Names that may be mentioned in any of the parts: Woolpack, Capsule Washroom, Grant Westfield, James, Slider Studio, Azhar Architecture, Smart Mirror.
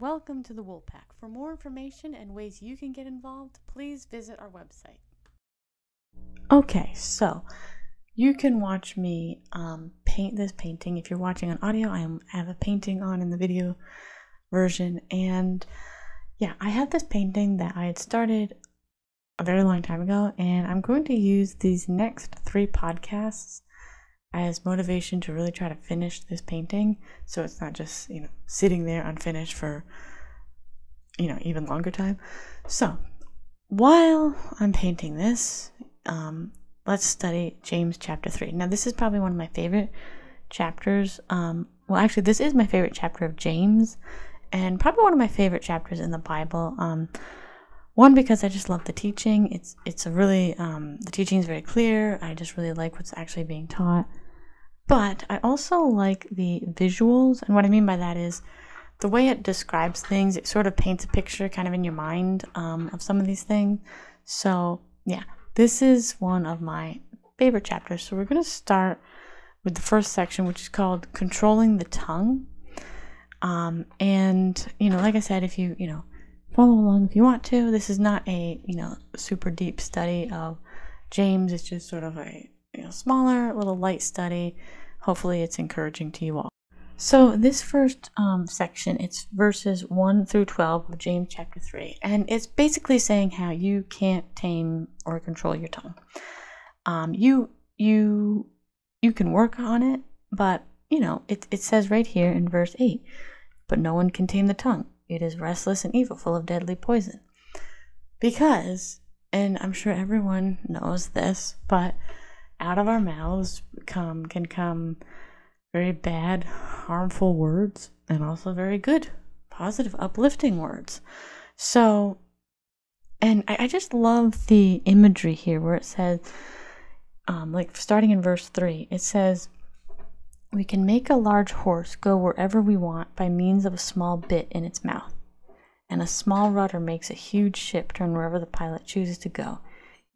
Welcome to the Woolpack. For more information and ways you can get involved, please visit our website. Okay, so you can watch me paint this painting. If you're watching on audio, I have a painting on in the video version. And yeah, I have this painting that I had started a very long time ago, and I'm going to use these next 3 podcasts as motivation to really try to finish this painting, so it's not just, you know, sitting there unfinished for, you know, even longer time. So while I'm painting this, let's study James chapter 3. Now this is probably one of my favorite chapters. Well, actually this is my favorite chapter of James, and probably one of my favorite chapters in the Bible. One, because I just love the teaching. It's a really, the teaching is very clear. I just really like what's actually being taught. But I also like the visuals, and what I mean by that is the way it describes things. It sort of paints a picture kind of in your mind of some of these things. So yeah, this is one of my favorite chapters. So we're going to start with the first section, which is called Controlling the Tongue. And, you know, like I said, if you know, follow along if you want to. This is not a, you know, super deep study of James. It's just sort of a, you know, smaller, little light study. Hopefully it's encouraging to you all. So this first section, it's verses 1 through 12 of James chapter 3. And it's basically saying how you can't tame or control your tongue. You can work on it, but, you know, it says right here in verse 8, but no one can tame the tongue. It is restless and evil, full of deadly poison. Because, and I'm sure everyone knows this, but out of our mouths can come very bad, harmful words, and also very good, positive, uplifting words. So, and I just love the imagery here where it says, like starting in verse 3, it says, we can make a large horse go wherever we want by means of a small bit in its mouth. And a small rudder makes a huge ship turn wherever the pilot chooses to go,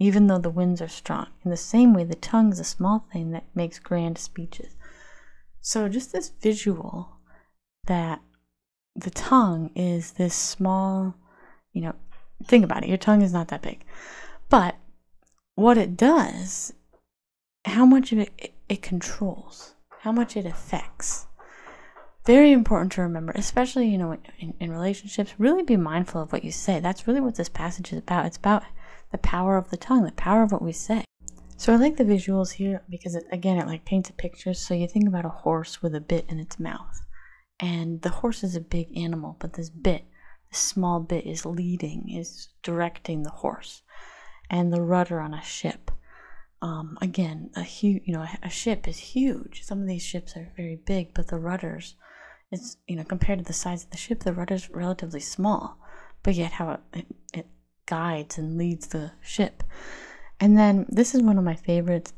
even though the winds are strong. In the same way, the tongue is a small thing that makes grand speeches. So just this visual that the tongue is this small, you know, think about it. Your tongue is not that big. But what it does, how much of it controls, how much it affects. Very important to remember, especially, you know, in relationships, really be mindful of what you say. That's really what this passage is about. It's about the power of the tongue, the power of what we say. So I like the visuals here because it like paints a picture. So you think about a horse with a bit in its mouth, and the horse is a big animal, but this bit, this small bit, is leading, is directing the horse. And the rudder on a ship. Again, a ship is huge. Some of these ships are very big, but the rudders, it's, you know, compared to the size of the ship, the rudder's relatively small, but yet how it guides and leads the ship. And then this is one of my favorites.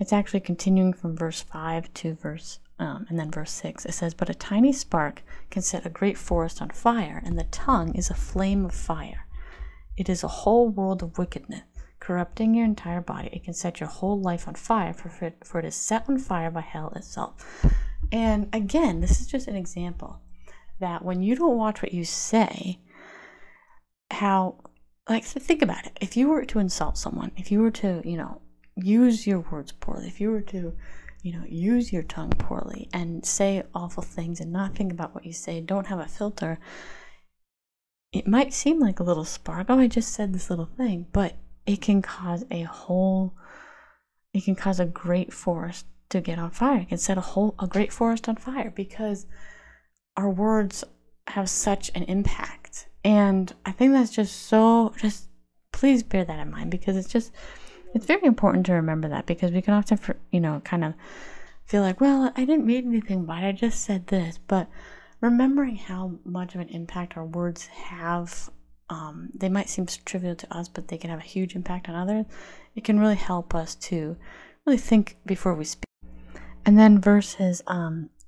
It's actually continuing from verse 5 to verse, and then verse 6. It says, but a tiny spark can set a great forest on fire, and the tongue is a flame of fire. It is a whole world of wickedness, corrupting your entire body. It can set your whole life on fire, for it is set on fire by hell itself. And again, this is just an example that when you don't watch what you say, how, like, so think about it. If you were to insult someone, if you were to, you know, use your words poorly, if you were to, you know, use your tongue poorly and say awful things and not think about what you say, don't have a filter, it might seem like a little spark. Oh, I just said this little thing, but it can cause a great forest to get on fire. It can set a great forest on fire, because our words have such an impact. And I think that's just please bear that in mind, because it's very important to remember that, because we can often, you know, kind of feel like, well, I didn't mean anything bad, I just said this. But remembering how much of an impact our words have, they might seem trivial to us, but they can have a huge impact on others. It can really help us to really think before we speak. And then verses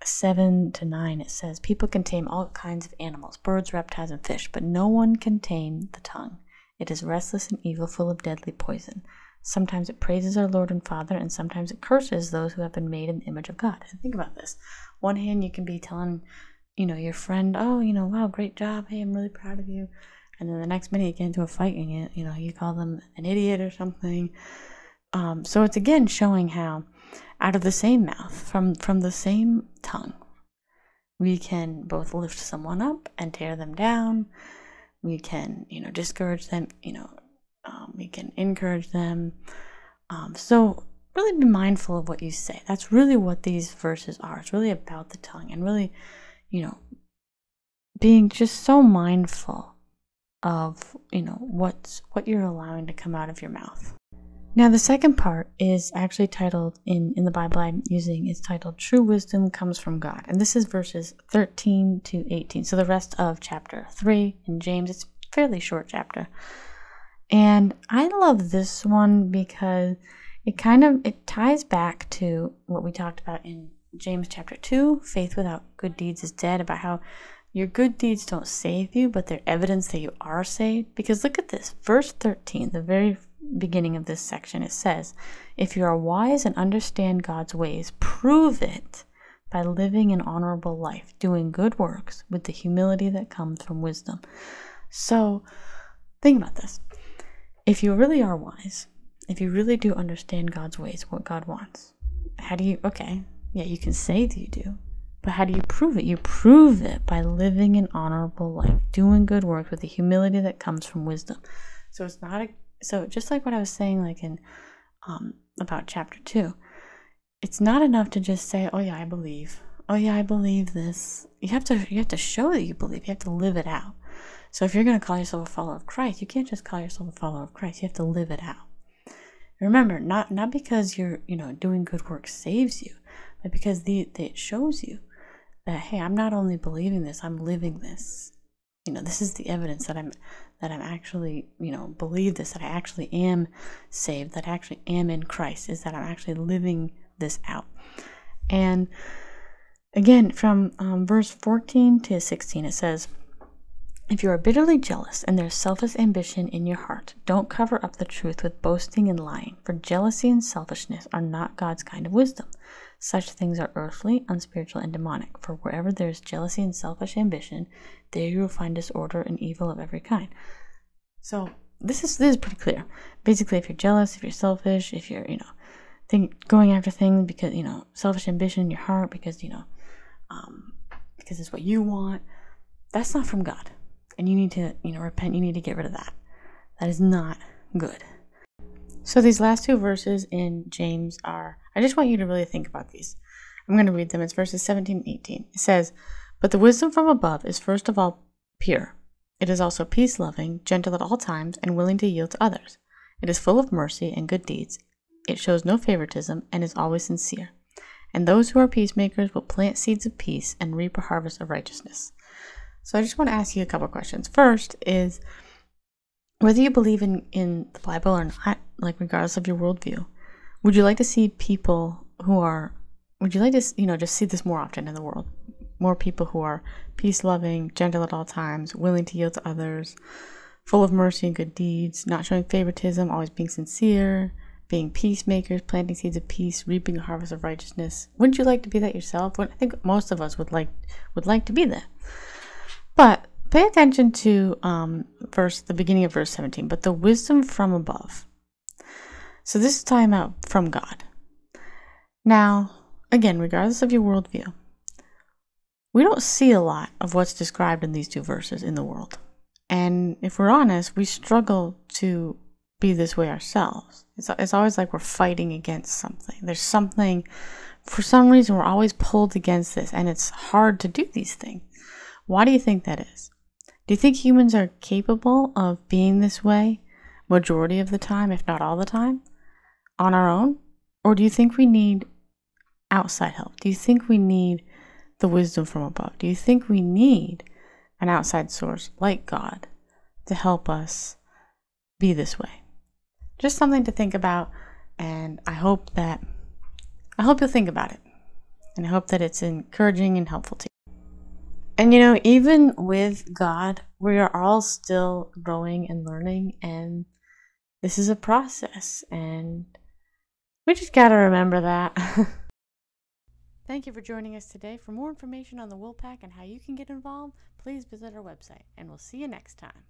7 to 9, it says, people can tame all kinds of animals, birds, reptiles, and fish, but no one can tame the tongue. It is restless and evil, full of deadly poison. Sometimes it praises our Lord and Father, and sometimes it curses those who have been made in the image of God. And think about this. One hand, you can be telling you know, your friend, oh, you know, wow, great job, hey, I'm really proud of you, and then the next minute you get into a fight and you know, you call them an idiot or something. So it's again showing how out of the same mouth, from the same tongue, we can both lift someone up and tear them down. We can, you know, discourage them, you know, we can encourage them. So really be mindful of what you say. That's really what these verses are. It's really about the tongue, and really, you know, being just so mindful of, you know, what you're allowing to come out of your mouth. Now, the second part is actually titled, in the Bible I'm using, it's titled, True Wisdom Comes from God. And this is verses 13 to 18. So the rest of chapter 3 in James, it's a fairly short chapter. And I love this one because it kind of, it ties back to what we talked about in James chapter 2, faith without good deeds is dead, about how your good deeds don't save you, but they're evidence that you are saved. Because look at this, verse 13, the very beginning of this section, it says, if you are wise and understand God's ways, prove it by living an honorable life, doing good works with the humility that comes from wisdom. So think about this. If you really are wise, if you really do understand God's ways, what God wants, how do you, okay, yeah, you can say that you do, but how do you prove it? You prove it by living an honorable life, doing good works with the humility that comes from wisdom. So it's not a, so just like what I was saying, like in about chapter 2, it's not enough to just say, oh yeah, I believe. Oh yeah, I believe this. You have to show that you believe. You have to live it out. So if you're going to call yourself a follower of Christ, you can't just call yourself a follower of Christ. You have to live it out. Remember, not because you're, you know, doing good work saves you, but because it shows you that, hey, I'm not only believing this, I'm living this. You know, this is the evidence that I'm actually, you know, believe this, that I actually am saved, that I actually am in Christ, is that I'm actually living this out. And again, from verse 14 to 16, it says, if you are bitterly jealous and there's selfish ambition in your heart, don't cover up the truth with boasting and lying, for jealousy and selfishness are not God's kind of wisdom. Such things are earthly, unspiritual, and demonic, for wherever there is jealousy and selfish ambition, there you will find disorder and evil of every kind. So this is pretty clear. Basically, if you're jealous, if you're selfish, if you're, you know, going after things because, you know, selfish ambition in your heart because, you know, because it's what you want, that's not from God. And you need to, you know, repent. You need to get rid of that. That is not good. So these last two verses in James are, I just want you to really think about these. I'm going to read them. It's verses 17 and 18. It says, but the wisdom from above is first of all pure. It is also peace-loving, gentle at all times, and willing to yield to others. It is full of mercy and good deeds. It shows no favoritism and is always sincere. And those who are peacemakers will plant seeds of peace and reap a harvest of righteousness. So I just want to ask you a couple of questions. First is, whether you believe in the Bible or not, like regardless of your worldview, would you like to see people who are, would you like to, you know, just see this more often in the world? More people who are peace-loving, gentle at all times, willing to yield to others, full of mercy and good deeds, not showing favoritism, always being sincere, being peacemakers, planting seeds of peace, reaping a harvest of righteousness. Wouldn't you like to be that yourself? I think most of us would like to be that. But pay attention to the beginning of verse 17, but the wisdom from above. So this is talking about from God. Now, again, regardless of your worldview, we don't see a lot of what's described in these two verses in the world. And if we're honest, we struggle to be this way ourselves. It's always like we're fighting against something. There's something, for some reason, we're always pulled against this, and it's hard to do these things. Why do you think that is? Do you think humans are capable of being this way majority of the time, if not all the time, on our own? Or do you think we need outside help? Do you think we need the wisdom from above? Do you think we need an outside source like God to help us be this way? Just something to think about, and I hope you'll think about it, and I hope that it's encouraging and helpful to you. And you know, even with God, we are all still growing and learning, and this is a process, and we just gotta remember that. Thank you for joining us today. For more information on the Woolpack and how you can get involved, please visit our website, and we'll see you next time.